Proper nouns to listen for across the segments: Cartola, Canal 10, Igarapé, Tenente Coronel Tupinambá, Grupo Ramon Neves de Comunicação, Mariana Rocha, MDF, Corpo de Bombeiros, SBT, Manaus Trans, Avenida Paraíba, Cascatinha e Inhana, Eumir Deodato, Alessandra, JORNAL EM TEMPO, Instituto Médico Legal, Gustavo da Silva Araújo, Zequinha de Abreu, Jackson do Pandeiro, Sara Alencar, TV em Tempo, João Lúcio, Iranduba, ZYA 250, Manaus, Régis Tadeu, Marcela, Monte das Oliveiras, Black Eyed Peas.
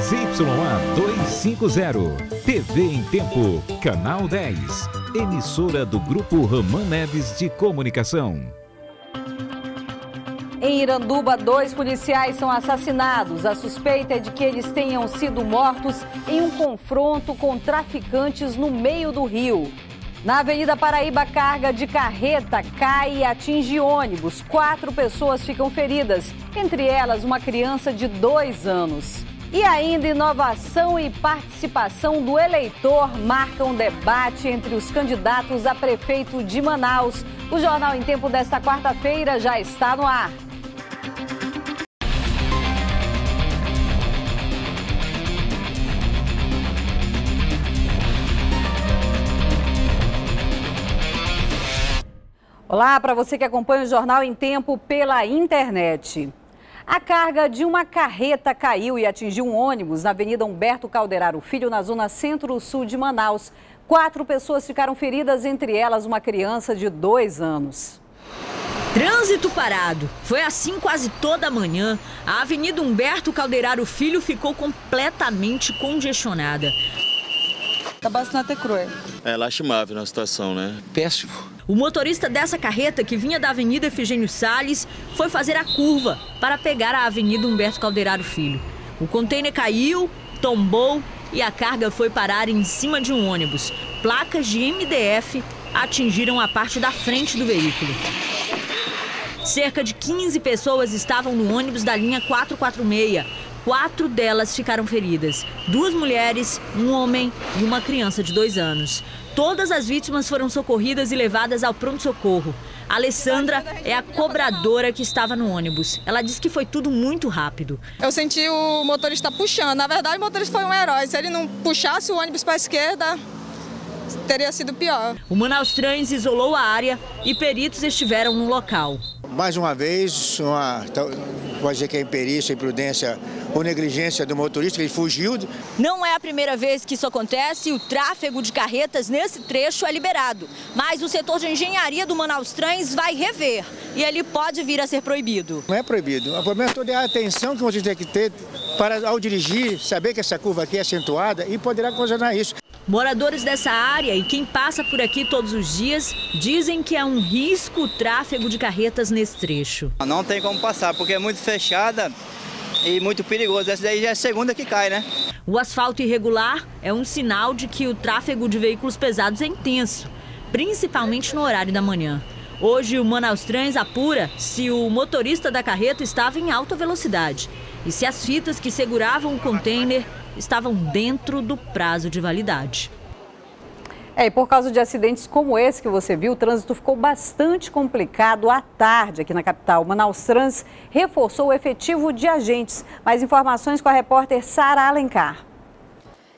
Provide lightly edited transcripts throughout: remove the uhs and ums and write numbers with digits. ZYA 250, TV em Tempo, Canal 10, emissora do Grupo Ramon Neves de Comunicação. Em Iranduba, 2 policiais são assassinados. A suspeita é de que eles tenham sido mortos em um confronto com traficantes no meio do rio. Na Avenida Paraíba, carga de carreta cai e atinge ônibus. 4 pessoas ficam feridas, entre elas uma criança de 2 anos. E ainda, inovação e participação do eleitor marcam debate entre os candidatos a prefeito de Manaus. O Jornal em Tempo desta quarta-feira já está no ar. Olá para você que acompanha o Jornal em Tempo pela internet. A carga de uma carreta caiu e atingiu um ônibus na Avenida Humberto Calderaro Filho, na zona centro-sul de Manaus. 4 pessoas ficaram feridas, entre elas uma criança de 2 anos. Trânsito parado. Foi assim quase toda manhã. A Avenida Humberto Calderaro Filho ficou completamente congestionada. Está bastante cruel. É lastimável a situação, né? Péssimo. O motorista dessa carreta, que vinha da Avenida Efigênio Salles, foi fazer a curva para pegar a Avenida Humberto Calderaro Filho. O contêiner caiu, tombou e a carga foi parar em cima de um ônibus. Placas de MDF atingiram a parte da frente do veículo. Cerca de 15 pessoas estavam no ônibus da linha 446. 4 delas ficaram feridas, 2 mulheres, um homem e uma criança de 2 anos. Todas as vítimas foram socorridas e levadas ao pronto-socorro. Alessandra é a cobradora que estava no ônibus. Ela disse que foi tudo muito rápido. Eu senti o motorista puxando. Na verdade, o motorista foi um herói. Se ele não puxasse o ônibus para a esquerda, teria sido pior. O Manaus Trans isolou a área e peritos estiveram no local. Mais uma vez, pode dizer que é imperícia, imprudência ou negligência do motorista, que ele fugiu. Não é a primeira vez que isso acontece e o tráfego de carretas nesse trecho é liberado. Mas o setor de engenharia do Manaus Trans vai rever e ele pode vir a ser proibido. Não é proibido. O problema é toda a atenção que o motorista tem que ter para, ao dirigir, saber que essa curva aqui é acentuada e poderá ocasionar isso. Moradores dessa área e quem passa por aqui todos os dias dizem que é um risco o tráfego de carretas nesse trecho. Não tem como passar porque é muito fechada e muito perigoso. Essa daí já é a segunda que cai, né? O asfalto irregular é um sinal de que o tráfego de veículos pesados é intenso, principalmente no horário da manhã. Hoje o Manaus Trans apura se o motorista da carreta estava em alta velocidade e se as fitas que seguravam o contêiner estavam dentro do prazo de validade. E por causa de acidentes como esse que você viu, o trânsito ficou bastante complicado à tarde aqui na capital. O Manaus Trans reforçou o efetivo de agentes. Mais informações com a repórter Sara Alencar.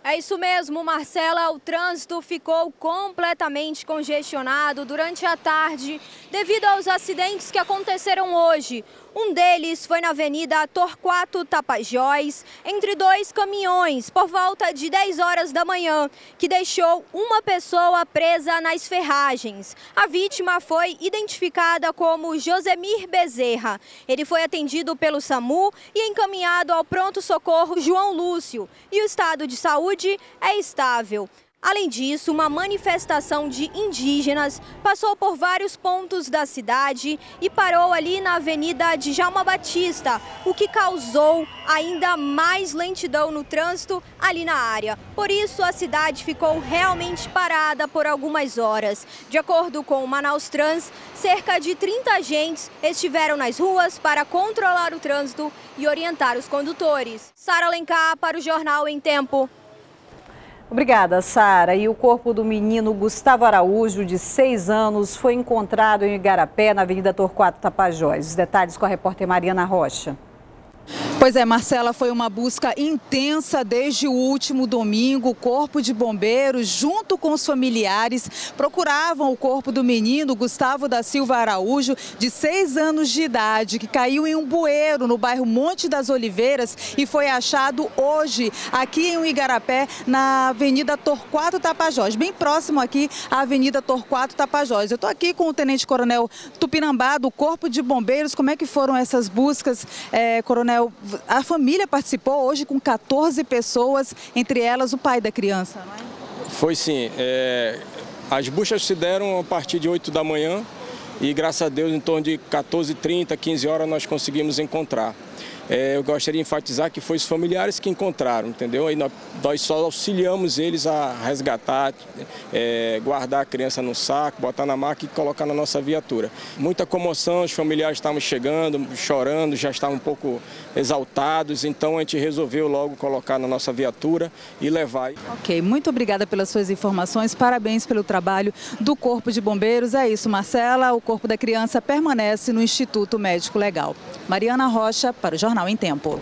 É isso mesmo, Marcela. O trânsito ficou completamente congestionado durante a tarde devido aos acidentes que aconteceram hoje. Um deles foi na Avenida Torquato Tapajós, entre 2 caminhões, por volta de 10 horas da manhã, que deixou uma pessoa presa nas ferragens. A vítima foi identificada como Josemir Bezerra. Ele foi atendido pelo SAMU e encaminhado ao pronto-socorro João Lúcio. E o estado de saúde é estável. Além disso, uma manifestação de indígenas passou por vários pontos da cidade e parou ali na Avenida Djalma Batista, o que causou ainda mais lentidão no trânsito ali na área. Por isso, a cidade ficou realmente parada por algumas horas. De acordo com o Manaus Trans, cerca de 30 agentes estiveram nas ruas para controlar o trânsito e orientar os condutores. Sara Alencar para o Jornal em Tempo. Obrigada, Sara. E o corpo do menino Gustavo Araújo, de 6 anos, foi encontrado em Igarapé, na Avenida Torquato Tapajós. Os detalhes com a repórter Mariana Rocha. Pois é, Marcela, foi uma busca intensa desde o último domingo. O Corpo de Bombeiros, junto com os familiares, procuravam o corpo do menino Gustavo da Silva Araújo, de 6 anos de idade, que caiu em um bueiro no bairro Monte das Oliveiras e foi achado hoje aqui em Igarapé, na Avenida Torquato Tapajós, bem próximo aqui à Avenida Torquato Tapajós. Eu estou aqui com o Tenente Coronel Tupinambá, do Corpo de Bombeiros. Como é que foram essas buscas, Coronel? A família participou hoje com 14 pessoas, entre elas o pai da criança, não é? Foi sim. As buscas se deram a partir de 8 da manhã e, graças a Deus, em torno de 14h30, 15 horas, nós conseguimos encontrar. Eu gostaria de enfatizar que foi os familiares que encontraram, entendeu? Aí nós só auxiliamos eles a resgatar, guardar a criança no saco, botar na maca e colocar na nossa viatura. Muita comoção, os familiares estavam chegando, chorando, já estavam um pouco exaltados, então a gente resolveu logo colocar na nossa viatura e levar. Ok, muito obrigada pelas suas informações, parabéns pelo trabalho do Corpo de Bombeiros. É isso, Marcela, o corpo da criança permanece no Instituto Médico Legal. Mariana Rocha, para o Jornal em Tempo.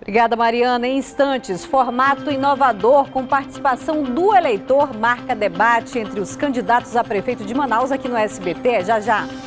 Obrigada, Mariana. Em instantes, formato inovador com participação do eleitor marca debate entre os candidatos a prefeito de Manaus aqui no SBT. Já, já.